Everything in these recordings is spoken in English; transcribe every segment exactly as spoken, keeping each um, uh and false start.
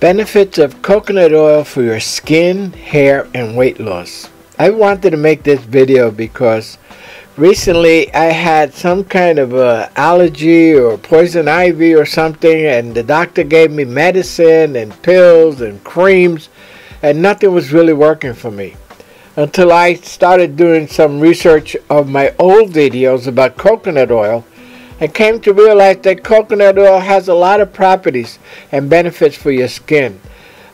Benefits of coconut oil for your skin, hair, and weight loss. I wanted to make this video because recently I had some kind of a allergy or poison ivy or something, and the doctor gave me medicine and pills and creams, and nothing was really working for me until I started doing some research of my old videos about coconut oil. I came to realize that coconut oil has a lot of properties and benefits for your skin.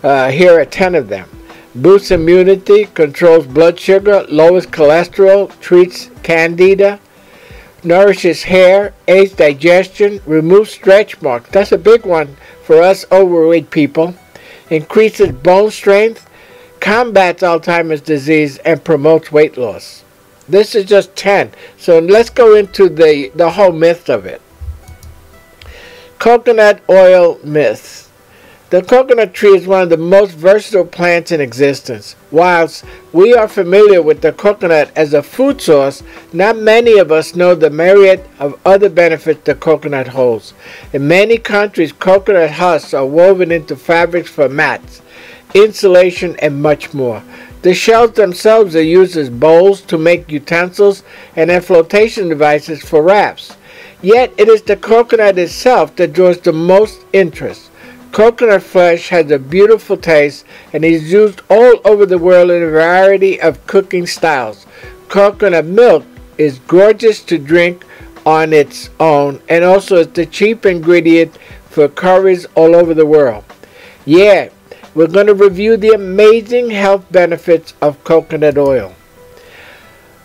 Uh, here are ten of them. Boosts immunity, controls blood sugar, lowers cholesterol, treats candida, nourishes hair, aids digestion, removes stretch marks. That's a big one for us overweight people. Increases bone strength, combats Alzheimer's disease, and promotes weight loss. This is just ten. So let's go into the, the whole myth of it. Coconut oil myths. The coconut tree is one of the most versatile plants in existence. Whilst we are familiar with the coconut as a food source, not many of us know the myriad of other benefits the coconut holds. In many countries, coconut husks are woven into fabrics for mats, insulation, and much more. The shells themselves are used as bowls to make utensils and as flotation devices for wraps. Yet it is the coconut itself that draws the most interest. Coconut flesh has a beautiful taste and is used all over the world in a variety of cooking styles. Coconut milk is gorgeous to drink on its own, and also is the cheap ingredient for curries all over the world. Yeah. We're going to review the amazing health benefits of coconut oil.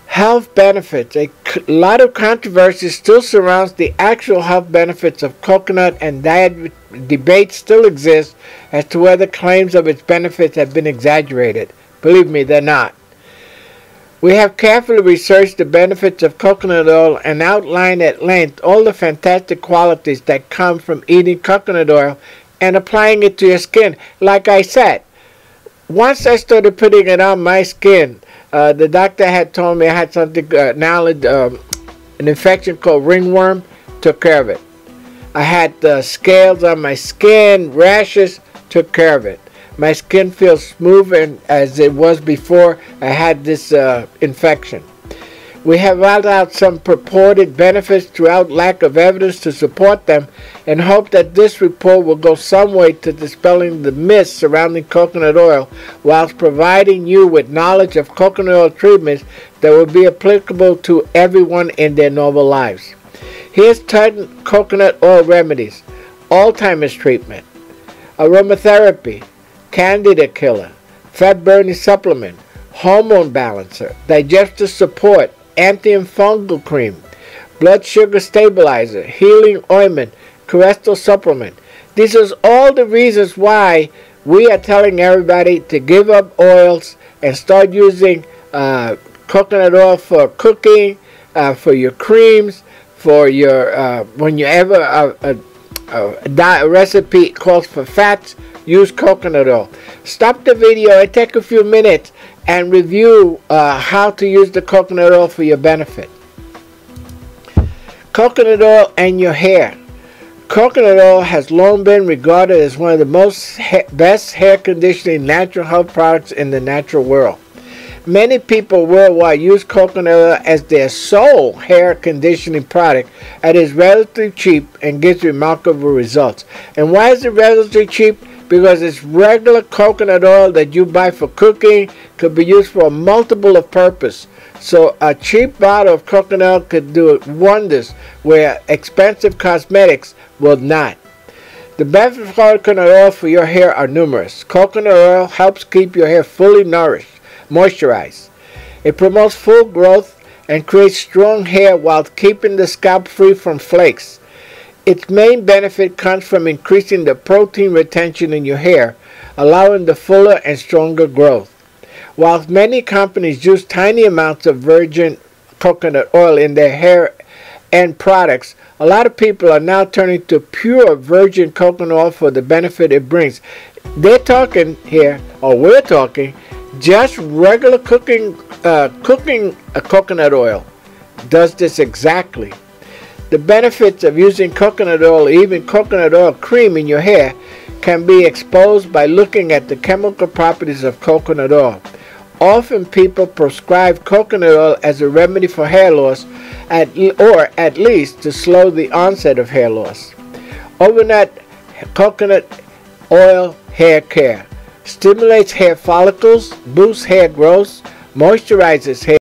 Health benefits. A lot of controversy still surrounds the actual health benefits of coconut, and diet debates still exist as to whether claims of its benefits have been exaggerated. Believe me, they're not. We have carefully researched the benefits of coconut oil and outlined at length all the fantastic qualities that come from eating coconut oil and applying it to your skin. Like I said, once I started putting it on my skin, uh, the doctor had told me I had something, uh, knowledge, um, an infection called ringworm. Took care of it. I had uh, scales on my skin, rashes. Took care of it. My skin feels smooth and as it was before I had this uh, infection. We have rolled out some purported benefits throughout lack of evidence to support them, and hope that this report will go some way to dispelling the myths surrounding coconut oil, whilst providing you with knowledge of coconut oil treatments that will be applicable to everyone in their normal lives. Here's Titan Coconut Oil remedies: Alzheimer's treatment, aromatherapy, candida killer, fat burning supplement, hormone balancer, digestive support, antifungal cream, blood sugar stabilizer, healing ointment, cholesterol supplement. This is all the reasons why we are telling everybody to give up oils and start using uh, coconut oil for cooking, uh, for your creams, for your uh, when you ever uh, uh, uh, diet recipe calls for fats, use coconut oil. Stop the video. It take a few minutes and review uh, how to use the coconut oil for your benefit. Coconut oil and your hair. Coconut oil has long been regarded as one of the most ha best hair conditioning natural health products in the natural world. Many people worldwide use coconut oil as their sole hair conditioning product, and is relatively cheap and gives remarkable results. And why is it relatively cheap? Because it's regular coconut oil that you buy for cooking could be used for a multiple of purpose. So a cheap bottle of coconut oil could do wonders where expensive cosmetics will not. The benefits of coconut oil for your hair are numerous. Coconut oil helps keep your hair fully nourished, moisturized. It promotes full growth and creates strong hair while keeping the scalp free from flakes. Its main benefit comes from increasing the protein retention in your hair, allowing the fuller and stronger growth. Whilst many companies use tiny amounts of virgin coconut oil in their hair and products, a lot of people are now turning to pure virgin coconut oil for the benefit it brings. They're talking here, or we're talking, just regular cooking, uh, cooking uh, coconut oil does this exactly. The benefits of using coconut oil, or even coconut oil cream in your hair. can be exposed by looking at the chemical properties of coconut oil. Often people prescribe coconut oil as a remedy for hair loss, at, or at least to slow the onset of hair loss. Overnight coconut oil hair care stimulates hair follicles, boosts hair growth, moisturizes hair.